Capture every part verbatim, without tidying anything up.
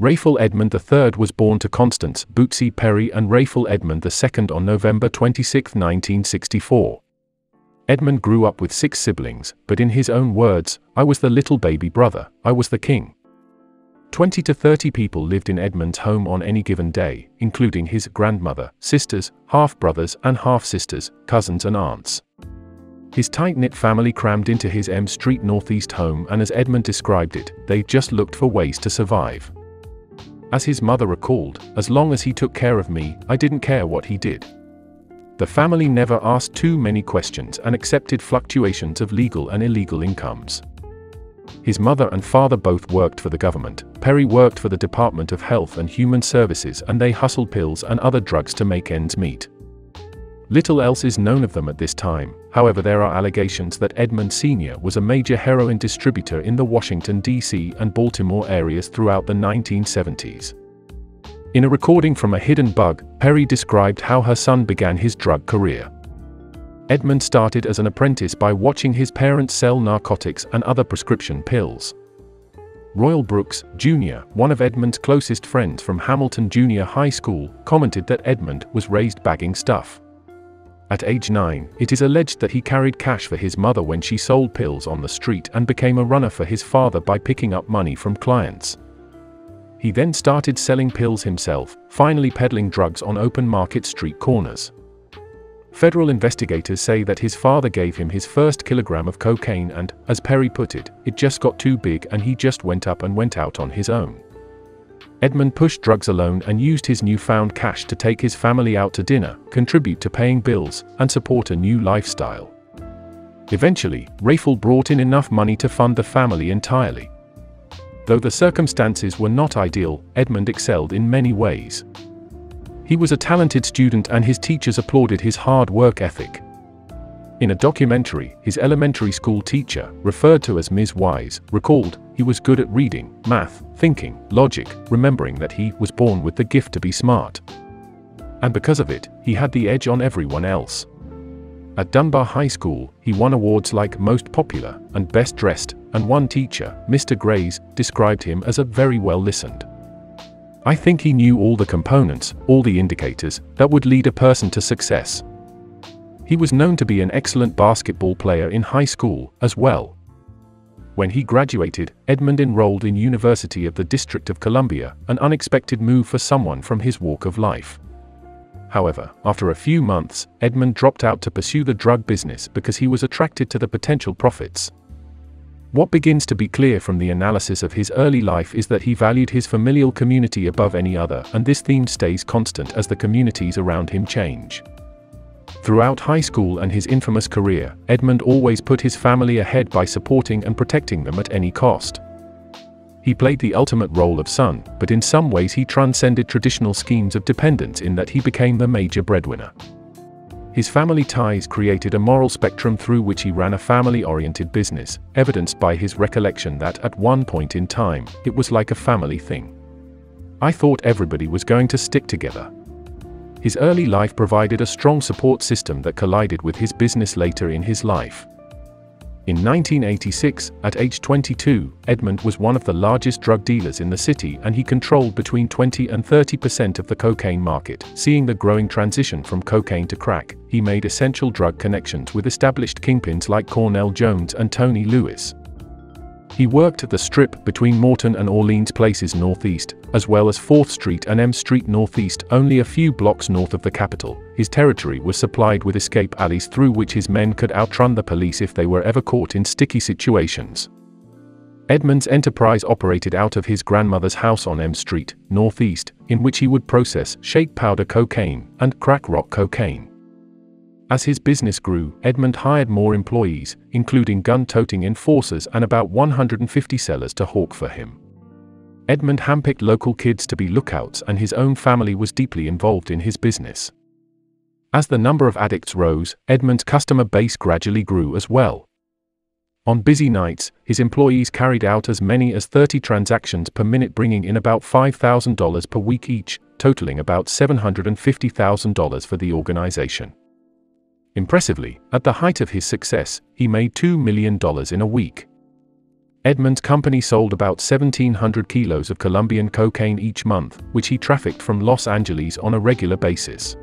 Rayful Edmond the third was born to Constance, Bootsy, Perry and Rayful Edmond the second on November twenty-sixth, nineteen sixty-four. Edmond grew up with six siblings, but in his own words, "I was the little baby brother, I was the king." twenty to thirty people lived in Edmond's home on any given day, including his grandmother, sisters, half-brothers and half-sisters, cousins and aunts. His tight-knit family crammed into his M Street Northeast home, and as Edmond described it, they just looked for ways to survive. As his mother recalled, "As long as he took care of me, I didn't care what he did." The family never asked too many questions and accepted fluctuations of legal and illegal incomes. His mother and father both worked for the government. Perry worked for the Department of Health and Human Services, and they hustled pills and other drugs to make ends meet. Little else is known of them at this time. However, there are allegations that Edmond Senior was a major heroin distributor in the Washington, D C and Baltimore areas throughout the nineteen seventies. In a recording from A Hidden Bug, Perry described how her son began his drug career. Edmond started as an apprentice by watching his parents sell narcotics and other prescription pills. Royal Brooks, Junior, one of Edmond's closest friends from Hamilton Junior High School, commented that Edmond was raised bagging stuff. At age nine, it is alleged that he carried cash for his mother when she sold pills on the street and became a runner for his father by picking up money from clients. He then started selling pills himself, finally peddling drugs on open market street corners. Federal investigators say that his father gave him his first kilogram of cocaine and, as Perry put it, "it just got too big and he just went up and went out on his own." Edmond pushed drugs alone and used his newfound cash to take his family out to dinner, contribute to paying bills, and support a new lifestyle. Eventually, Rayful brought in enough money to fund the family entirely. Though the circumstances were not ideal, Edmond excelled in many ways. He was a talented student and his teachers applauded his hard work ethic. In a documentary, his elementary school teacher, referred to as Miz Wise, recalled, "He was good at reading, math, thinking, logic, remembering that he was born with the gift to be smart. And because of it, he had the edge on everyone else." At Dunbar High School, he won awards like Most Popular and Best Dressed, and one teacher, Mister Grays, described him as a very well-listened. "I think he knew all the components, all the indicators, that would lead a person to success." He was known to be an excellent basketball player in high school, as well. When he graduated, Edmond enrolled in University of the District of Columbia, an unexpected move for someone from his walk of life. However, after a few months, Edmond dropped out to pursue the drug business because he was attracted to the potential profits. What begins to be clear from the analysis of his early life is that he valued his familial community above any other, and this theme stays constant as the communities around him change. Throughout high school and his infamous career, Edmond always put his family ahead by supporting and protecting them at any cost. He played the ultimate role of son, but in some ways he transcended traditional schemes of dependence in that he became the major breadwinner. His family ties created a moral spectrum through which he ran a family-oriented business, evidenced by his recollection that, at one point in time, it was like a family thing. "I thought everybody was going to stick together." His early life provided a strong support system that collided with his business later in his life. In nineteen eighty-six, at age twenty-two, Edmond was one of the largest drug dealers in the city, and he controlled between twenty and thirty percent of the cocaine market. Seeing the growing transition from cocaine to crack, he made essential drug connections with established kingpins like Cornell Jones and Tony Lewis. He worked at the Strip between Morton and Orleans Places Northeast, as well as fourth street and M Street Northeast, only a few blocks north of the capital. His territory was supplied with escape alleys through which his men could outrun the police if they were ever caught in sticky situations. Edmond's enterprise operated out of his grandmother's house on M Street Northeast, in which he would process shake powder cocaine and crack rock cocaine. As his business grew, Edmond hired more employees, including gun-toting enforcers and about one hundred fifty sellers to hawk for him. Edmond handpicked local kids to be lookouts, and his own family was deeply involved in his business. As the number of addicts rose, Edmond's customer base gradually grew as well. On busy nights, his employees carried out as many as thirty transactions per minute, bringing in about five thousand dollars per week each, totaling about seven hundred fifty thousand dollars for the organization. Impressively, at the height of his success, he made two million dollars in a week. Edmond's company sold about seventeen hundred kilos of Colombian cocaine each month, which he trafficked from Los Angeles on a regular basis.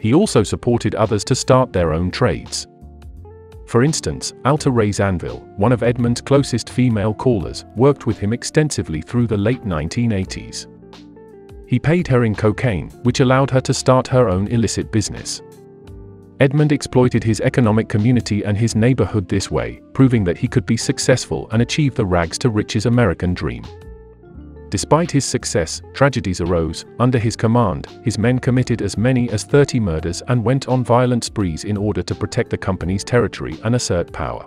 He also supported others to start their own trades. For instance, Alta Rae Zanville, one of Edmond's closest female callers, worked with him extensively through the late nineteen eighties. He paid her in cocaine, which allowed her to start her own illicit business. Edmond exploited his economic community and his neighborhood this way, proving that he could be successful and achieve the rags-to-riches American dream. Despite his success, tragedies arose. Under his command, his men committed as many as thirty murders and went on violent sprees in order to protect the company's territory and assert power.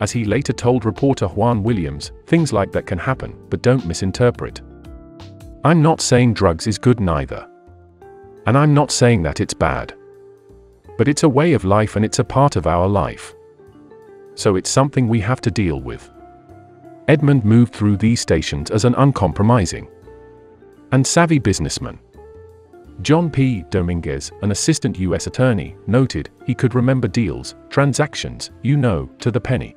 As he later told reporter Juan Williams, "Things like that can happen, but don't misinterpret. I'm not saying drugs is good neither. And I'm not saying that it's bad. But it's a way of life and it's a part of our life. So it's something we have to deal with." Edmond moved through these stations as an uncompromising and savvy businessman. John P. Dominguez, an assistant U S attorney, noted, "He could remember deals, transactions, you know, to the penny.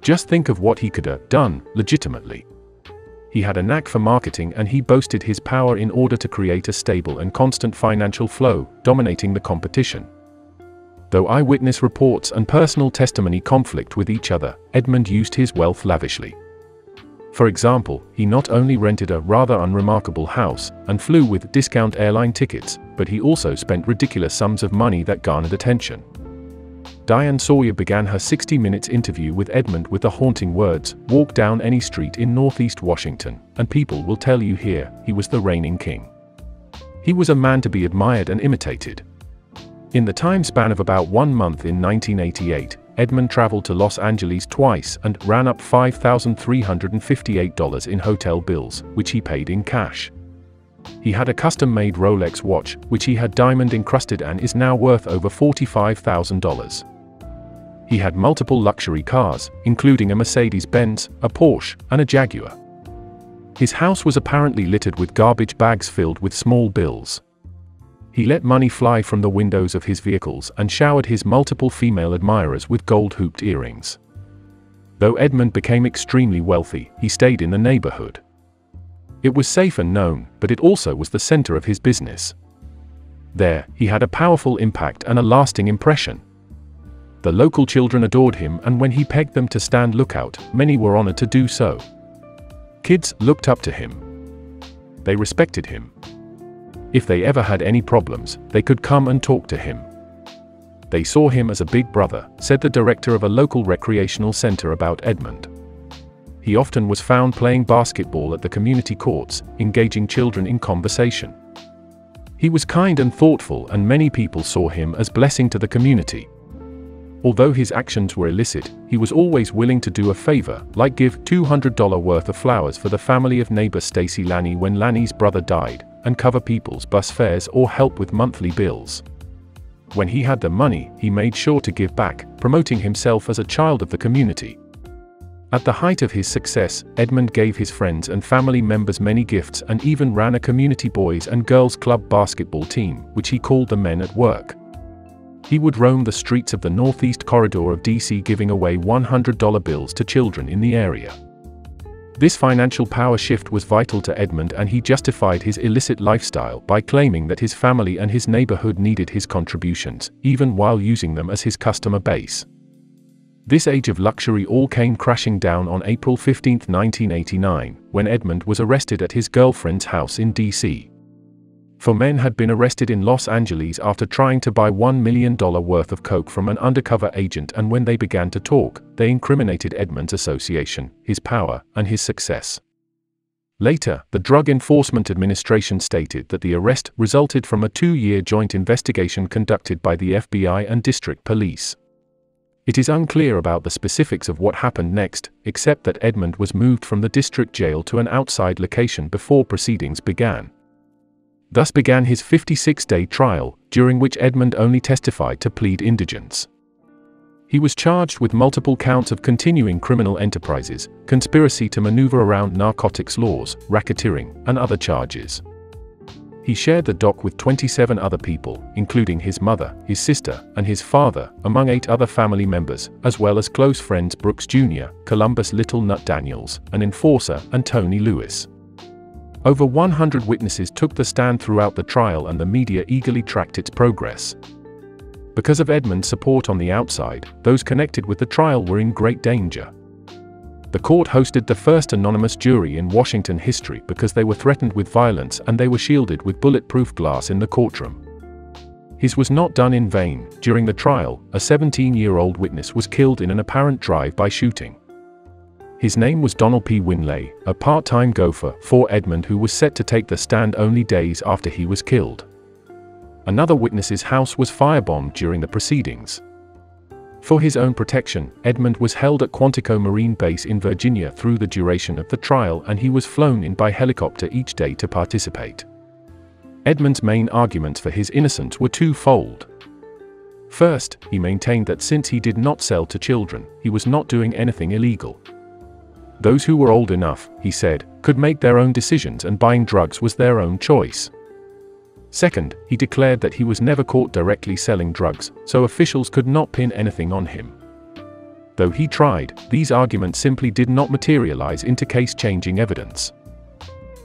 Just think of what he could have done, legitimately." He had a knack for marketing and he boasted his power in order to create a stable and constant financial flow, dominating the competition. Though eyewitness reports and personal testimony conflict with each other, Edmond used his wealth lavishly. For example, he not only rented a rather unremarkable house and flew with discount airline tickets, but he also spent ridiculous sums of money that garnered attention. Diane Sawyer began her sixty minutes interview with Edmond with the haunting words, "Walk down any street in Northeast Washington, and people will tell you here, he was the reigning king. He was a man to be admired and imitated." In the time span of about one month in nineteen eighty-eight, Edmond traveled to Los Angeles twice and ran up five thousand three hundred fifty-eight dollars in hotel bills, which he paid in cash. He had a custom-made Rolex watch, which he had diamond-encrusted and is now worth over forty-five thousand dollars. He had multiple luxury cars, including a Mercedes-Benz, a Porsche, and a Jaguar. His house was apparently littered with garbage bags filled with small bills. He let money fly from the windows of his vehicles and showered his multiple female admirers with gold-hooped earrings. Though Edmond became extremely wealthy, he stayed in the neighborhood. It was safe and known, but it also was the center of his business. There, he had a powerful impact and a lasting impression. The local children adored him, and when he begged them to stand lookout, many were honored to do so. Kids looked up to him. They respected him. If they ever had any problems, they could come and talk to him. "They saw him as a big brother," said the director of a local recreational center about Edmond. "He often was found playing basketball at the community courts, engaging children in conversation. He was kind and thoughtful, and many people saw him as a blessing to the community. Although his actions were illicit, he was always willing to do a favor, like give two hundred dollars worth of flowers for the family of neighbor Stacey Lanny when Lanny's brother died, and cover people's bus fares or help with monthly bills. When he had the money, he made sure to give back, promoting himself as a child of the community." At the height of his success, Edmond gave his friends and family members many gifts and even ran a community boys and girls club basketball team, which he called the Men at Work. He would roam the streets of the northeast corridor of D C giving away one hundred dollar bills to children in the area. This financial power shift was vital to Edmond, and he justified his illicit lifestyle by claiming that his family and his neighborhood needed his contributions, even while using them as his customer base. This age of luxury all came crashing down on April fifteenth nineteen eighty-nine, when Edmond was arrested at his girlfriend's house in D C Four men had been arrested in Los Angeles after trying to buy one million dollars worth of coke from an undercover agent, and when they began to talk, they incriminated Edmond's association, his power, and his success. Later, the Drug Enforcement Administration stated that the arrest resulted from a two-year joint investigation conducted by the F B I and District Police. It is unclear about the specifics of what happened next, except that Edmond was moved from the district jail to an outside location before proceedings began. Thus began his fifty-six day trial, during which Edmond only testified to plead indigence. He was charged with multiple counts of continuing criminal enterprises, conspiracy to maneuver around narcotics laws, racketeering, and other charges. He shared the dock with twenty-seven other people, including his mother, his sister, and his father, among eight other family members, as well as close friends Brooks Junior, Columbus Little Nut Daniels, an enforcer, and Tony Lewis. Over one hundred witnesses took the stand throughout the trial, and the media eagerly tracked its progress. Because of Edmond's support on the outside, those connected with the trial were in great danger. The court hosted the first anonymous jury in Washington history because they were threatened with violence and they were shielded with bulletproof glass in the courtroom. His was not done in vain. During the trial, a seventeen-year-old witness was killed in an apparent drive-by shooting. His name was Donald P. Winley, a part-time gopher for Edmond who was set to take the stand only days after he was killed. Another witness's house was firebombed during the proceedings. For his own protection, Edmond was held at Quantico Marine Base in Virginia through the duration of the trial, and he was flown in by helicopter each day to participate. Edmond's main arguments for his innocence were twofold. First, he maintained that since he did not sell to children, he was not doing anything illegal. Those who were old enough, he said, could make their own decisions, and buying drugs was their own choice. Second, he declared that he was never caught directly selling drugs, so officials could not pin anything on him. Though he tried, these arguments simply did not materialize into case-changing evidence.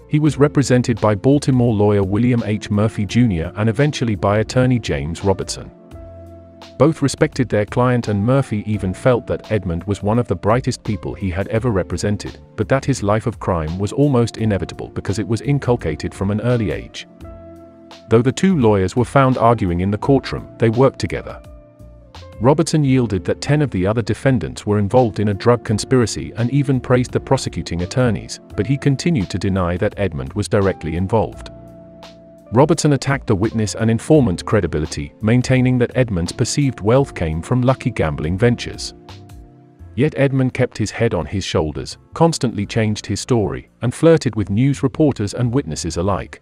He was represented by Baltimore lawyer William H. Murphy Junior and eventually by attorney James Robertson. Both respected their client, and Murphy even felt that Edmond was one of the brightest people he had ever represented, but that his life of crime was almost inevitable because it was inculcated from an early age. Though the two lawyers were found arguing in the courtroom, they worked together. Robertson yielded that ten of the other defendants were involved in a drug conspiracy and even praised the prosecuting attorneys, but he continued to deny that Edmond was directly involved. Robertson attacked the witness and informant's credibility, maintaining that Edmond's perceived wealth came from lucky gambling ventures. Yet Edmond kept his head on his shoulders, constantly changed his story, and flirted with news reporters and witnesses alike.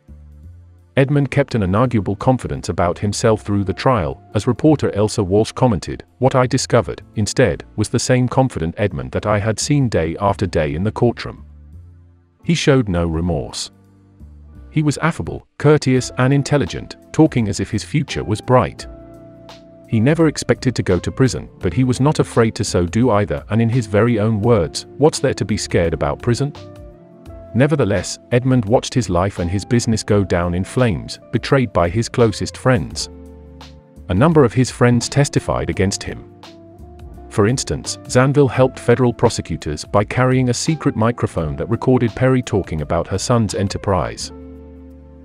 Edmond kept an unarguable confidence about himself through the trial, as reporter Elsa Walsh commented, "What I discovered, instead, was the same confident Edmond that I had seen day after day in the courtroom. He showed no remorse. He was affable, courteous, and intelligent, talking as if his future was bright. He never expected to go to prison, but he was not afraid to so do either, and in his very own words, what's there to be scared about prison?" Nevertheless, Edmond watched his life and his business go down in flames, betrayed by his closest friends. A number of his friends testified against him. For instance, Zanville helped federal prosecutors by carrying a secret microphone that recorded Perry talking about her son's enterprise.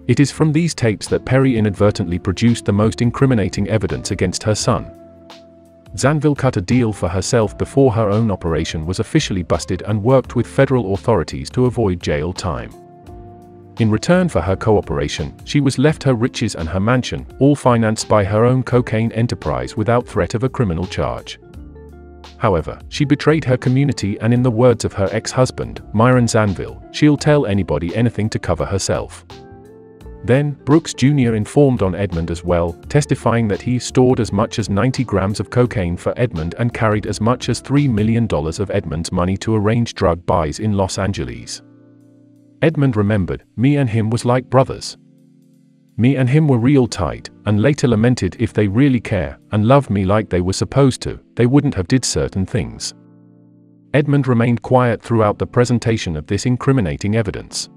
It is from these tapes that Perry inadvertently produced the most incriminating evidence against her son. Zanville cut a deal for herself before her own operation was officially busted and worked with federal authorities to avoid jail time. In return for her cooperation, she was left her riches and her mansion, all financed by her own cocaine enterprise, without threat of a criminal charge. However, she betrayed her community, and in the words of her ex-husband, Myron Zanville, she'll tell anybody anything to cover herself. Then, Brooks Junior informed on Edmond as well, testifying that he stored as much as ninety grams of cocaine for Edmond and carried as much as three million dollars of Edmond's money to arrange drug buys in Los Angeles. Edmond remembered, "Me and him was like brothers. Me and him were real tight," and later lamented, "If they really care and love me like they were supposed to, they wouldn't have did certain things." Edmond remained quiet throughout the presentation of this incriminating evidence.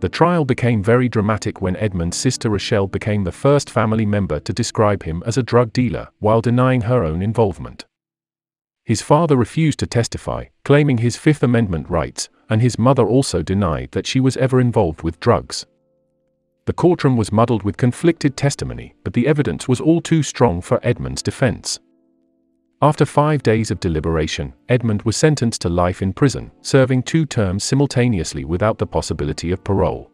The trial became very dramatic when Edmond's sister Rochelle became the first family member to describe him as a drug dealer, while denying her own involvement. His father refused to testify, claiming his Fifth Amendment rights, and his mother also denied that she was ever involved with drugs. The courtroom was muddled with conflicted testimony, but the evidence was all too strong for Edmond's defense. After five days of deliberation, Edmond was sentenced to life in prison, serving two terms simultaneously without the possibility of parole.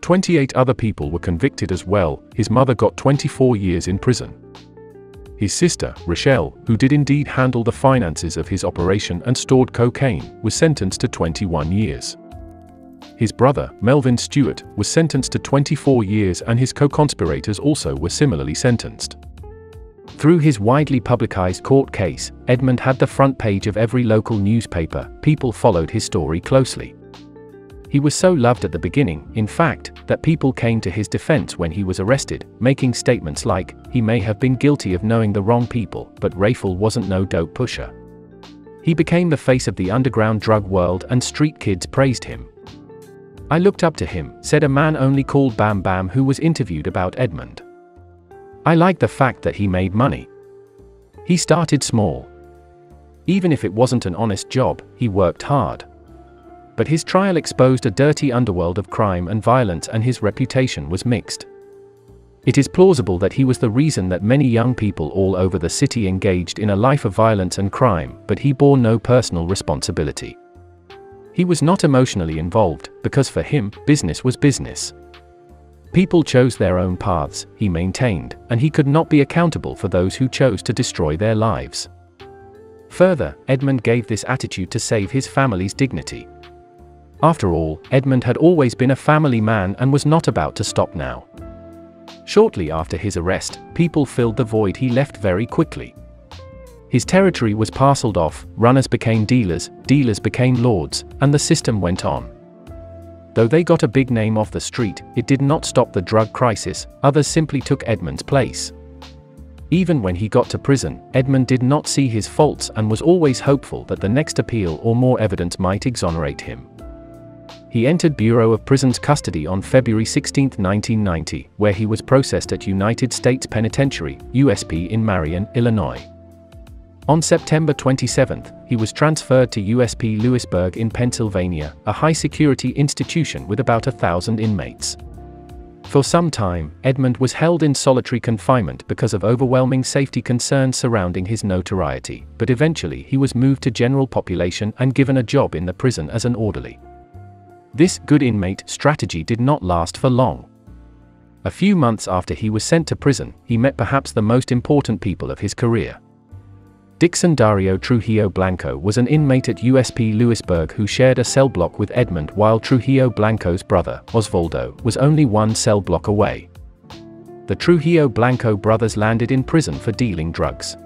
twenty-eight other people were convicted as well. His mother got twenty-four years in prison. His sister, Rochelle, who did indeed handle the finances of his operation and stored cocaine, was sentenced to twenty-one years. His brother, Melvin Stewart, was sentenced to twenty-four years, and his co-conspirators also were similarly sentenced. Through his widely publicized court case, Edmond had the front page of every local newspaper. People followed his story closely. He was so loved at the beginning, in fact, that people came to his defense when he was arrested, making statements like, he may have been guilty of knowing the wrong people, but Rayful wasn't no dope pusher. He became the face of the underground drug world and street kids praised him. I looked up to him, said a man only called Bam Bam who was interviewed about Edmond. I like the fact that he made money. He started small. Even if it wasn't an honest job, he worked hard. But his trial exposed a dirty underworld of crime and violence and his reputation was mixed. It is plausible that he was the reason that many young people all over the city engaged in a life of violence and crime, but he bore no personal responsibility. He was not emotionally involved, because for him, business was business. People chose their own paths, he maintained, and he could not be accountable for those who chose to destroy their lives. Further, Edmond gave this attitude to save his family's dignity. After all, Edmond had always been a family man and was not about to stop now. Shortly after his arrest, people filled the void he left very quickly. His territory was parceled off, runners became dealers, dealers became lords, and the system went on. Though they got a big name off the street, it did not stop the drug crisis, others simply took Edmond's place. Even when he got to prison, Edmond did not see his faults and was always hopeful that the next appeal or more evidence might exonerate him. He entered Bureau of Prisons custody on February sixteenth nineteen ninety, where he was processed at United States Penitentiary, U S P in Marion, Illinois. On September twenty-seventh, he was transferred to U S P Lewisburg in Pennsylvania, a high-security institution with about a thousand inmates. For some time, Edmond was held in solitary confinement because of overwhelming safety concerns surrounding his notoriety, but eventually he was moved to general population and given a job in the prison as an orderly. This good inmate strategy did not last for long. A few months after he was sent to prison, he met perhaps the most important people of his career. Dixon Dario Trujillo Blanco was an inmate at U S P Lewisburg who shared a cell block with Edmond while Trujillo Blanco's brother, Osvaldo, was only one cell block away. The Trujillo Blanco brothers landed in prison for dealing drugs.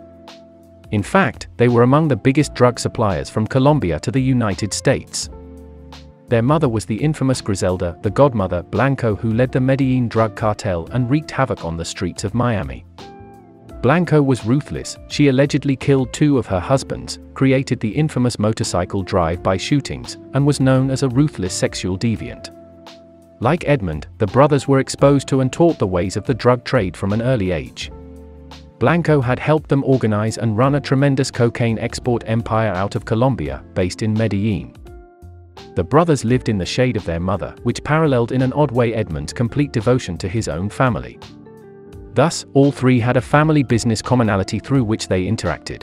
In fact, they were among the biggest drug suppliers from Colombia to the United States. Their mother was the infamous Griselda, the godmother Blanco who led the Medellin drug cartel and wreaked havoc on the streets of Miami. Blanco was ruthless, she allegedly killed two of her husbands, created the infamous motorcycle drive-by shootings, and was known as a ruthless sexual deviant. Like Edmond, the brothers were exposed to and taught the ways of the drug trade from an early age. Blanco had helped them organize and run a tremendous cocaine export empire out of Colombia, based in Medellin. The brothers lived in the shade of their mother, which paralleled in an odd way Edmond's complete devotion to his own family. Thus, all three had a family business commonality through which they interacted.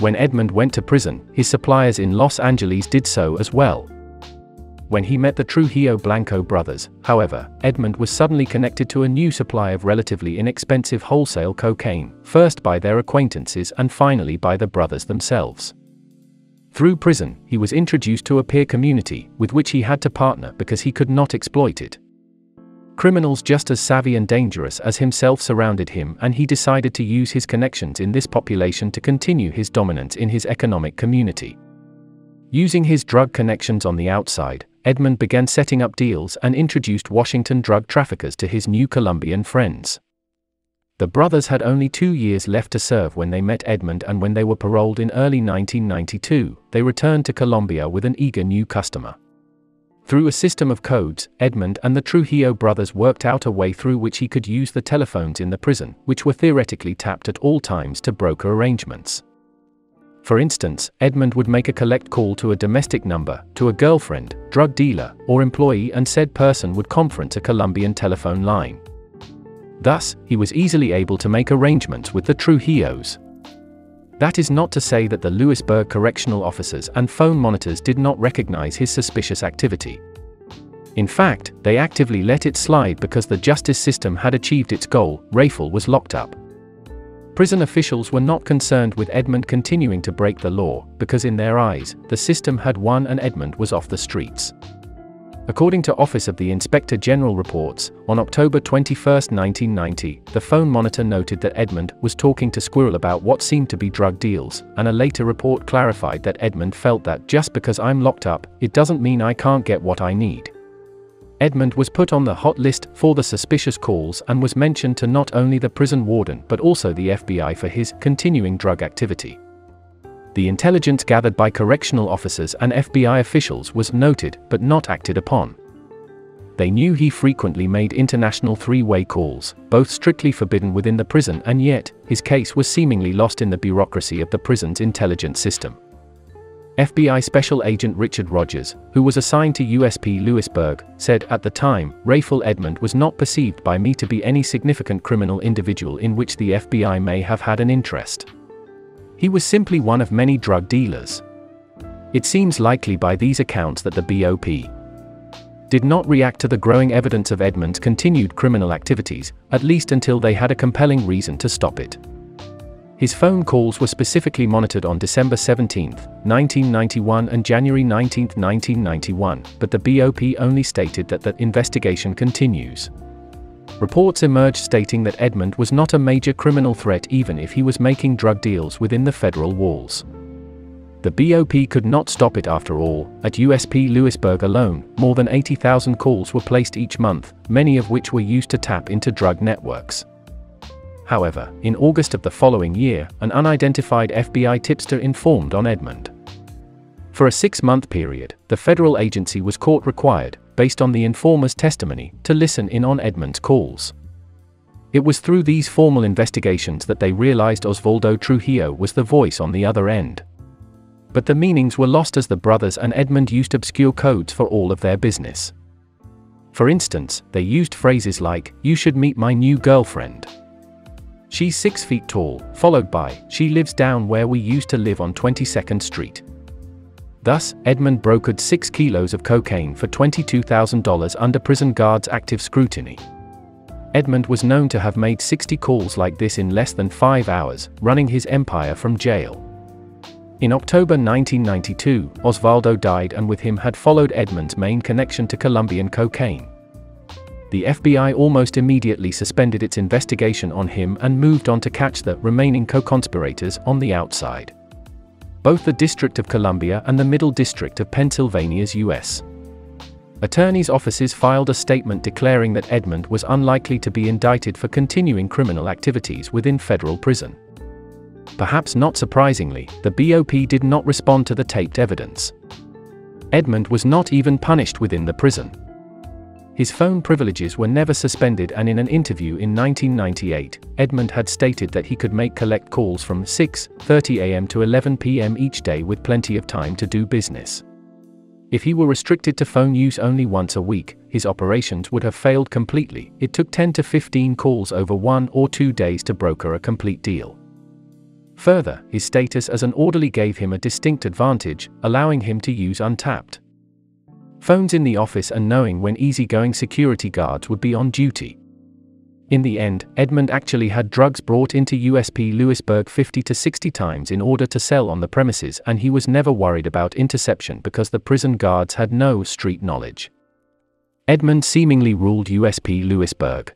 When Edmond went to prison, his suppliers in Los Angeles did so as well. When he met the Trujillo Blanco brothers, however, Edmond was suddenly connected to a new supply of relatively inexpensive wholesale cocaine, first by their acquaintances and finally by the brothers themselves. Through prison, he was introduced to a peer community, with which he had to partner because he could not exploit it. Criminals just as savvy and dangerous as himself surrounded him and he decided to use his connections in this population to continue his dominance in his economic community. Using his drug connections on the outside, Edmond began setting up deals and introduced Washington drug traffickers to his new Colombian friends. The brothers had only two years left to serve when they met Edmond and when they were paroled in early nineteen ninety-two, they returned to Colombia with an eager new customer. Through a system of codes, Edmond and the Trujillo brothers worked out a way through which he could use the telephones in the prison, which were theoretically tapped at all times to broker arrangements. For instance, Edmond would make a collect call to a domestic number, to a girlfriend, drug dealer, or employee and said person would conference a Colombian telephone line. Thus, he was easily able to make arrangements with the Trujillos. That is not to say that the Lewisburg correctional officers and phone monitors did not recognize his suspicious activity. In fact, they actively let it slide because the justice system had achieved its goal, Rayful was locked up. Prison officials were not concerned with Edmond continuing to break the law, because in their eyes, the system had won and Edmond was off the streets. According to Office of the Inspector General reports, on October twenty-first, nineteen ninety, the phone monitor noted that Edmond was talking to Squirrel about what seemed to be drug deals, and a later report clarified that Edmond felt that just because I'm locked up, it doesn't mean I can't get what I need. Edmond was put on the hot list for the suspicious calls and was mentioned to not only the prison warden but also the F B I for his continuing drug activity. The intelligence gathered by correctional officers and F B I officials was noted but not acted upon. They knew he frequently made international three-way calls, both strictly forbidden within the prison, and yet his case was seemingly lost in the bureaucracy of the prison's intelligence system. F B I Special Agent Richard Rogers, who was assigned to U S P Lewisburg, said, "At the time, Rayful Edmond was not perceived by me to be any significant criminal individual in which the F B I may have had an interest. He was simply one of many drug dealers. It seems likely by these accounts that the B O P did not react to the growing evidence of Edmond's continued criminal activities, at least until they had a compelling reason to stop it." His phone calls were specifically monitored on December seventeenth, nineteen ninety-one and January nineteenth, nineteen ninety-one, but the B O P only stated that the investigation continues. Reports emerged stating that Edmond was not a major criminal threat even if he was making drug deals within the federal walls. The B O P could not stop it after all. At U S P Lewisburg alone, more than eighty thousand calls were placed each month, many of which were used to tap into drug networks. However, in August of the following year, an unidentified F B I tipster informed on Edmond. For a six-month period, the federal agency was court required, based on the informer's testimony, to listen in on Edmond's calls. It was through these formal investigations that they realized Osvaldo Trujillo was the voice on the other end. But the meanings were lost as the brothers and Edmond used obscure codes for all of their business. For instance, they used phrases like, "You should meet my new girlfriend. She's six feet tall," followed by, "She lives down where we used to live on twenty-second Street. Thus, Edmond brokered six kilos of cocaine for twenty-two thousand dollars under prison guards' active scrutiny. Edmond was known to have made sixty calls like this in less than five hours, running his empire from jail. In October nineteen ninety-two, Osvaldo died, and with him had followed Edmond's main connection to Colombian cocaine. The F B I almost immediately suspended its investigation on him and moved on to catch the remaining co-conspirators on the outside. Both the District of Columbia and the Middle District of Pennsylvania's U S Attorney's offices filed a statement declaring that Edmond was unlikely to be indicted for continuing criminal activities within federal prison. Perhaps not surprisingly, the B O P did not respond to the taped evidence. Edmond was not even punished within the prison. His phone privileges were never suspended, and in an interview in nineteen ninety-eight, Edmond had stated that he could make collect calls from six thirty a m to eleven p m each day with plenty of time to do business. If he were restricted to phone use only once a week, his operations would have failed completely. It took ten to fifteen calls over one or two days to broker a complete deal. Further, his status as an orderly gave him a distinct advantage, allowing him to use untapped phones in the office and knowing when easygoing security guards would be on duty. In the end, Edmond actually had drugs brought into U S P Lewisburg fifty to sixty times in order to sell on the premises, and he was never worried about interception because the prison guards had no street knowledge. Edmond seemingly ruled U S P Lewisburg.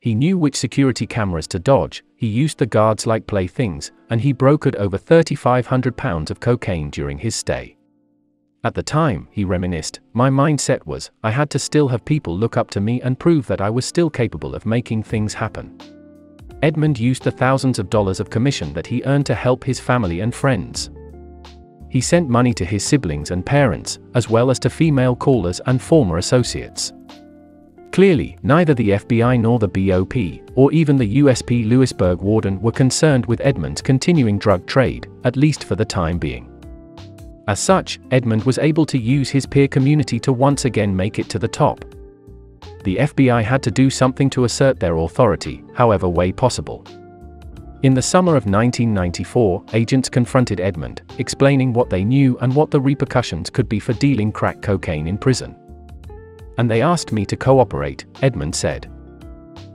He knew which security cameras to dodge, he used the guards like playthings, and he brokered over three thousand five hundred pounds of cocaine during his stay. At the time, he reminisced, "My mindset was, I had to still have people look up to me and prove that I was still capable of making things happen." Edmond used the thousands of dollars of commission that he earned to help his family and friends. He sent money to his siblings and parents, as well as to female callers and former associates. Clearly, neither the F B I nor the B O P, or even the U S P Lewisburg warden were concerned with Edmond's continuing drug trade, at least for the time being. As such, Edmond was able to use his peer community to once again make it to the top. The F B I had to do something to assert their authority, however way possible. In the summer of nineteen ninety-four, agents confronted Edmond, explaining what they knew and what the repercussions could be for dealing crack cocaine in prison. "And they asked me to cooperate," Edmond said.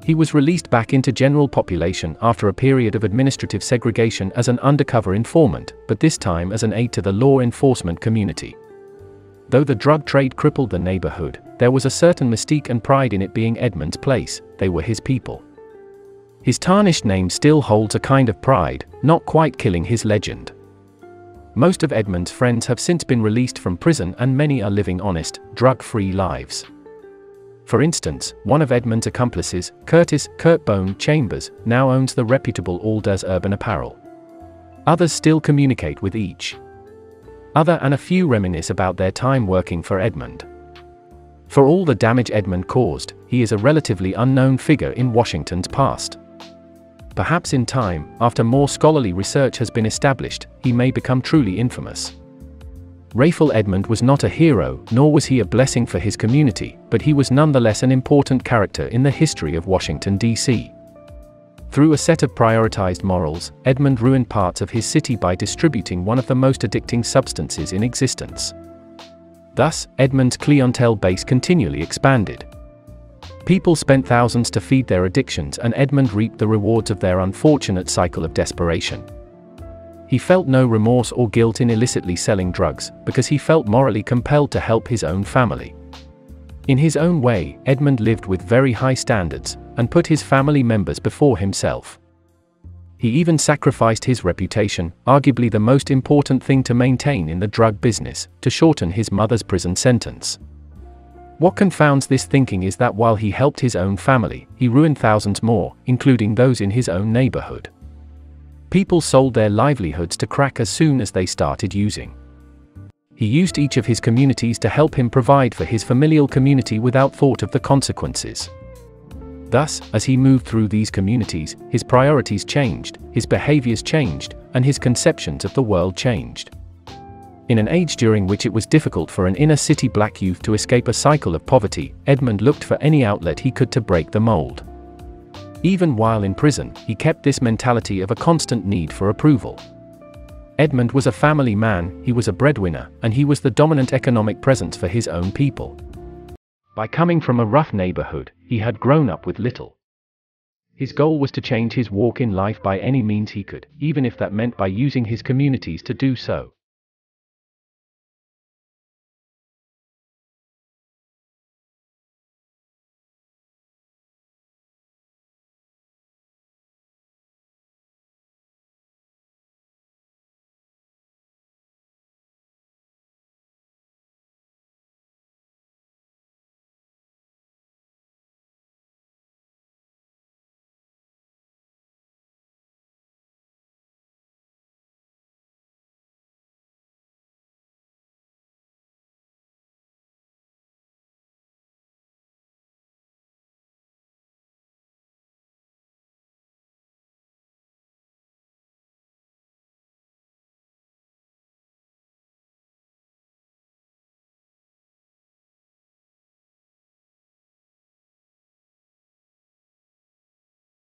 He was released back into general population after a period of administrative segregation as an undercover informant, but this time as an aide to the law enforcement community. Though the drug trade crippled the neighborhood, there was a certain mystique and pride in it being Edmond's place. They were his people. His tarnished name still holds a kind of pride, not quite killing his legend. Most of Edmond's friends have since been released from prison and many are living honest, drug-free lives. For instance, one of Edmond's accomplices, Curtis Kurtbone Chambers, now owns the reputable Alders Urban Apparel. Others still communicate with each other and a few reminisce about their time working for Edmond. For all the damage Edmond caused, he is a relatively unknown figure in Washington's past. Perhaps in time, after more scholarly research has been established, he may become truly infamous. Rayful Edmond was not a hero, nor was he a blessing for his community, but he was nonetheless an important character in the history of Washington, D C Through a set of prioritized morals, Edmond ruined parts of his city by distributing one of the most addicting substances in existence. Thus, Edmond's clientele base continually expanded. People spent thousands to feed their addictions and Edmond reaped the rewards of their unfortunate cycle of desperation. He felt no remorse or guilt in illicitly selling drugs, because he felt morally compelled to help his own family. In his own way, Edmond lived with very high standards, and put his family members before himself. He even sacrificed his reputation, arguably the most important thing to maintain in the drug business, to shorten his mother's prison sentence. What confounds this thinking is that while he helped his own family, he ruined thousands more, including those in his own neighborhood. People sold their livelihoods to crack as soon as they started using. He used each of his communities to help him provide for his familial community without thought of the consequences. Thus, as he moved through these communities, his priorities changed, his behaviors changed, and his conceptions of the world changed. In an age during which it was difficult for an inner-city black youth to escape a cycle of poverty, Edmond looked for any outlet he could to break the mold. Even while in prison, he kept this mentality of a constant need for approval. Edmond was a family man, he was a breadwinner, and he was the dominant economic presence for his own people. By coming from a rough neighborhood, he had grown up with little. His goal was to change his walk in life by any means he could, even if that meant by using his communities to do so.